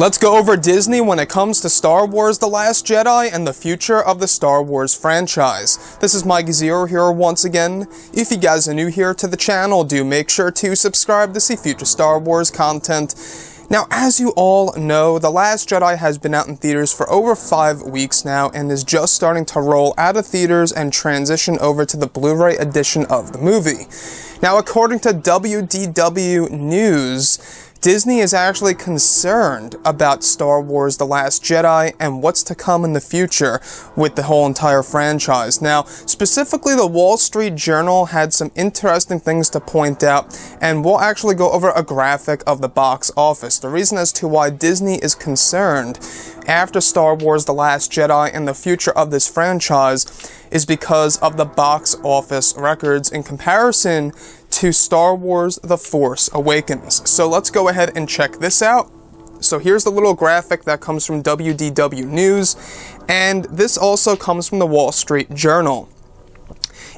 Let's go over Disney when it comes to Star Wars The Last Jedi and the future of the Star Wars franchise. This is Mike Zeroh here once again. If you guys are new here to the channel, do make sure to subscribe to see future Star Wars content. Now, as you all know, The Last Jedi has been out in theaters for over 5 weeks now and is just starting to roll out of theaters and transition over to the Blu-ray edition of the movie. Now, according to WDW News, Disney is actually concerned about Star Wars The Last Jedi and what's to come in the future with the whole entire franchise. Now, specifically, the Wall Street Journal had some interesting things to point out, and we'll actually go over a graphic of the box office. The reason as to why Disney is concerned after Star Wars The Last Jedi and the future of this franchise is because of the box office records in comparison to Star Wars The Force Awakens. So let's go ahead and check this out. So here's the little graphic that comes from WDW News, and this also comes from the Wall Street Journal.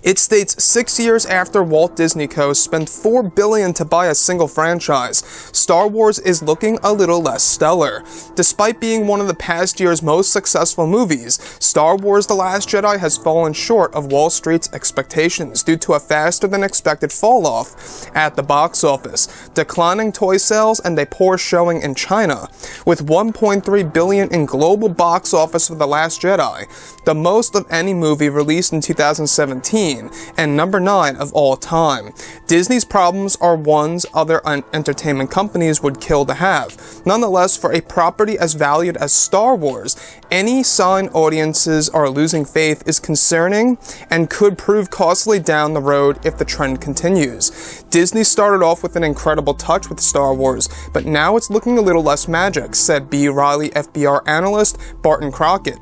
It states, 6 years after Walt Disney Co. spent $4 billion to buy a single franchise, Star Wars is looking a little less stellar. Despite being one of the past year's most successful movies, Star Wars The Last Jedi has fallen short of Wall Street's expectations due to a faster than expected falloff at the box office, declining toy sales, and a poor showing in China. With $1.3 billion in global box office for The Last Jedi, the most of any movie released in 2017, and number 9 of all time. Disney's problems are ones other entertainment companies would kill to have. Nonetheless, for a property as valued as Star Wars, any sign audiences are losing faith is concerning and could prove costly down the road if the trend continues. Disney started off with an incredible touch with Star Wars, but now it's looking a little less magic, said B. Riley FBR analyst Barton Crockett.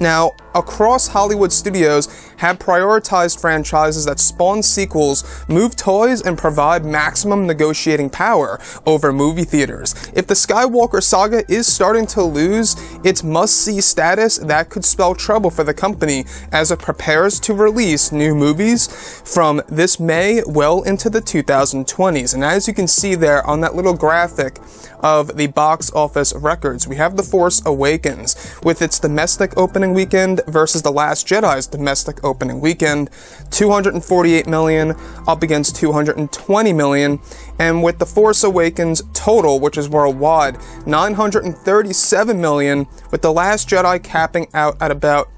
Now, across Hollywood, studios have prioritized franchises that spawn sequels, move toys, and provide maximum negotiating power over movie theaters. If the Skywalker saga is starting to lose its must-see status, that could spell trouble for the company as it prepares to release new movies from this May well into the 2020s. And as you can see there on that little graphic of the box office records, we have The Force Awakens with its domestic opening weekend versus The Last Jedi's domestic opening weekend, 248 million up against 220 million, and with The Force Awakens total, which is worldwide, 937 million, with The Last Jedi capping out at about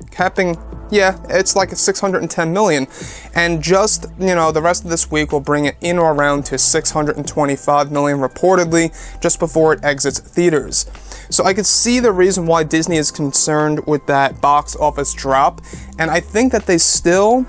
it's like a 610 million, and just, you know, the rest of this week will bring it in or around to 625 million reportedly just before it exits theaters. So I could see the reason why Disney is concerned with that box office drop, and I think that they still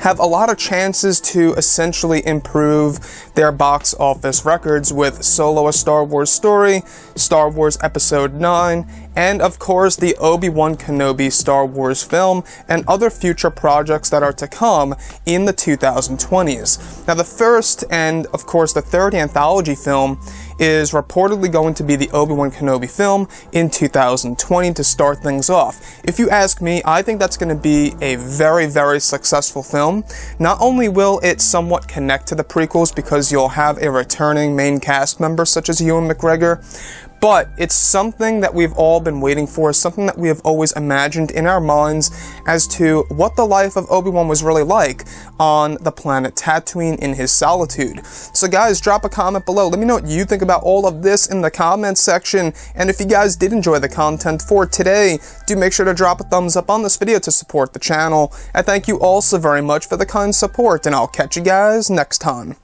have a lot of chances to essentially improve their box office records with Solo: A Star Wars Story, Star Wars Episode 9, and of course the Obi-Wan Kenobi Star Wars film and other future projects that are to come in the 2020s. Now, the first and of course the third anthology film is reportedly going to be the Obi-Wan Kenobi film in 2020 to start things off. If you ask me, I think that's going to be a very, very successful film. Not only will it somewhat connect to the prequels because you'll have a returning main cast member such as Ewan McGregor, but it's something that we've all been waiting for, something that we have always imagined in our minds as to what the life of Obi-Wan was really like on the planet Tatooine in his solitude. So guys, drop a comment below. Let me know what you think about all of this in the comments section. And if you guys did enjoy the content for today, do make sure to drop a thumbs up on this video to support the channel. I thank you all so very much for the kind support, and I'll catch you guys next time.